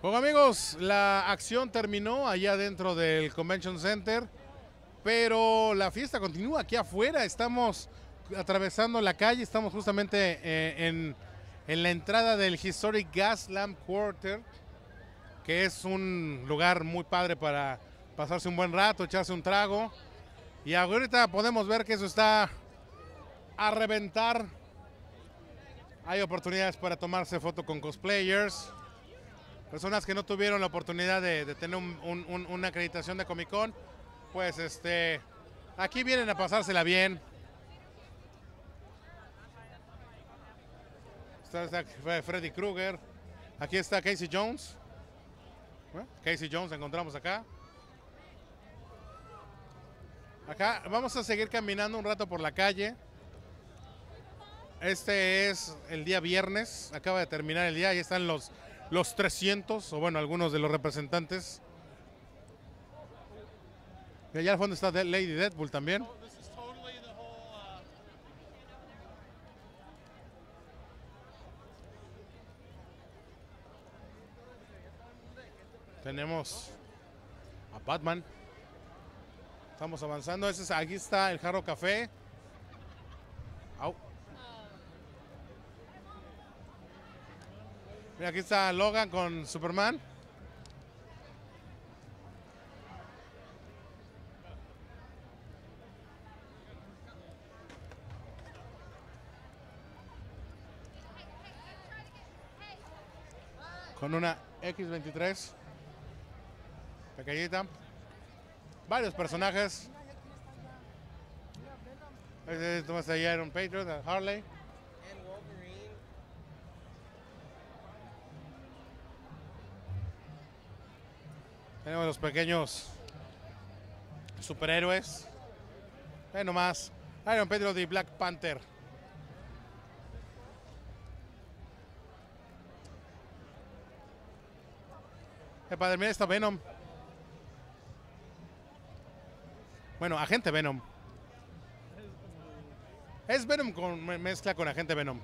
Bueno, amigos, la acción terminó allá dentro del Convention Center, pero la fiesta continúa aquí afuera. Estamos atravesando la calle, estamos justamente en la entrada del Historic Gaslamp Quarter, que es un lugar muy padre para pasarse un buen rato, echarse un trago. Y ahorita podemos ver que eso está a reventar. Hay oportunidades para tomarse foto con cosplayers, personas que no tuvieron la oportunidad de tener una acreditación de Comic Con, pues aquí vienen a pasársela bien. Está Freddy Krueger, aquí está Casey Jones. Bueno, Casey Jones la encontramos acá. Acá vamos a seguir caminando un rato por la calle. Este es el día viernes, acaba de terminar el día, ahí están los 300, o bueno, algunos de los representantes. Y allá al fondo está Lady Deadpool también. Tenemos a Batman. Estamos avanzando. Aquí está el Jarro Café. Au. Mira, aquí está Logan con Superman. Con una X-23. Pequeñita. Varios personajes. Tomas ahí a un Patriot, a Harley. Tenemos los pequeños superhéroes. Ahí nomás. Iron Pedro de Black Panther. Para terminar está Venom. Bueno, agente Venom. Es Venom con mezcla con agente Venom.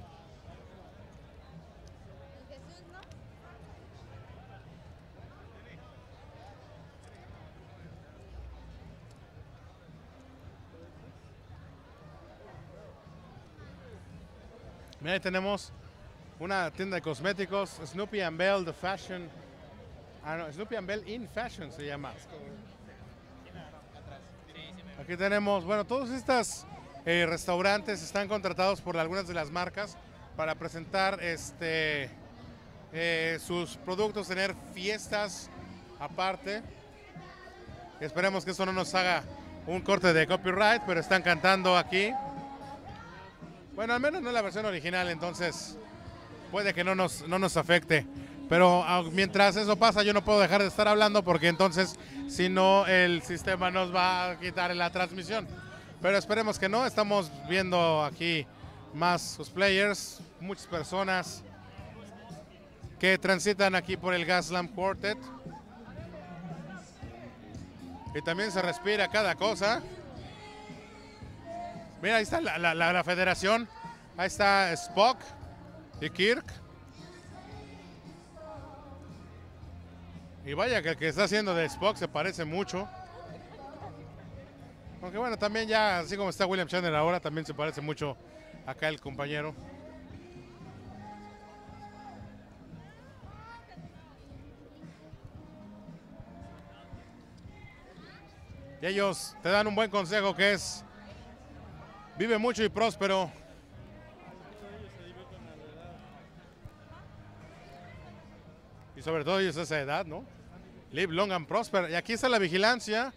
Mira, ahí tenemos una tienda de cosméticos, Snoopy and Belle de Fashion. Ah, no, Snoopy and Belle in Fashion se llama. Aquí tenemos, bueno, todos estos restaurantes están contratados por algunas de las marcas para presentar sus productos, tener fiestas aparte. Esperemos que eso no nos haga un corte de copyright, pero están cantando aquí. Bueno, al menos no es la versión original, entonces puede que no nos afecte. Pero mientras eso pasa, yo no puedo dejar de estar hablando, porque entonces, si no, el sistema nos va a quitar la transmisión. Pero esperemos que no. Estamos viendo aquí más cosplayers, muchas personas que transitan aquí por el Gaslamp Quarter. Y también se respira cada cosa. Mira, ahí está la Federación, ahí está Spock y Kirk. Y vaya que el que está haciendo de Spock se parece mucho. Aunque bueno, también ya, así como está William Shatner ahora, también se parece mucho acá el compañero. Y ellos te dan un buen consejo que es: vive mucho y próspero. Y sobre todo ellos a esa edad, ¿no? Live long and prosper. Y aquí está la vigilancia.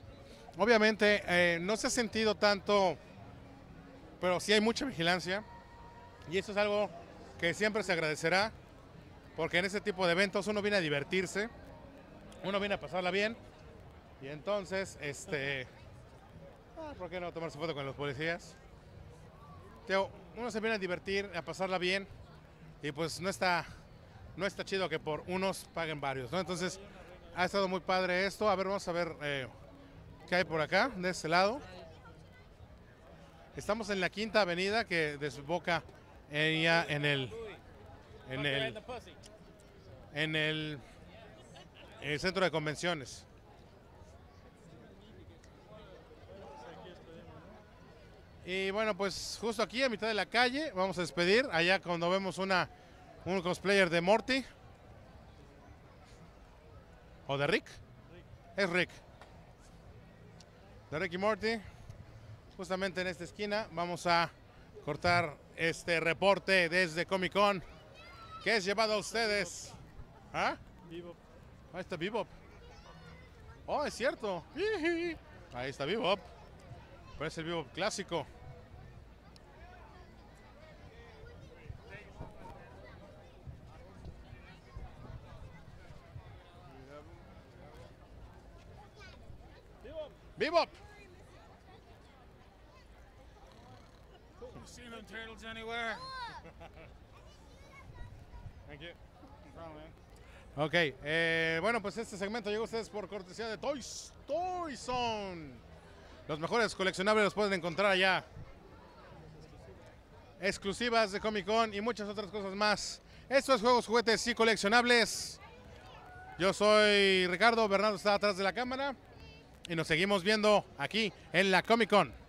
Obviamente no se ha sentido tanto, pero sí hay mucha vigilancia. Y eso es algo que siempre se agradecerá, porque en este tipo de eventos uno viene a divertirse, uno viene a pasarla bien. Y entonces, ¿por qué no tomarse foto con los policías? Uno se viene a divertir, a pasarla bien, y pues no está chido que por unos paguen varios, ¿no? Entonces ha estado muy padre esto. A ver, vamos a ver qué hay por acá, de este lado. Estamos en la Quinta Avenida, que desemboca en el en el centro de convenciones. Y bueno, pues justo aquí a mitad de la calle vamos a despedir. Allá cuando vemos un cosplayer de Morty. ¿O de Rick? Es Rick. De Rick y Morty. Justamente en esta esquina vamos a cortar este reporte desde Comic Con. ¿Qué es llevado a ustedes? ¿Ah? Bebop. Ahí está Bebop. Oh, es cierto. Ahí está Bebop. Parece el Bebop clásico. Bebop. See them turtles anywhere? Thank you. Ok, bueno, pues este segmento llegó a ustedes por cortesía de Toy Story Zone. Los mejores coleccionables los pueden encontrar allá. Exclusivas de Comic Con y muchas otras cosas más. Esto es Juegos, Juguetes y Coleccionables. Yo soy Ricardo, Bernardo está atrás de la cámara. Y nos seguimos viendo aquí en la Comic Con.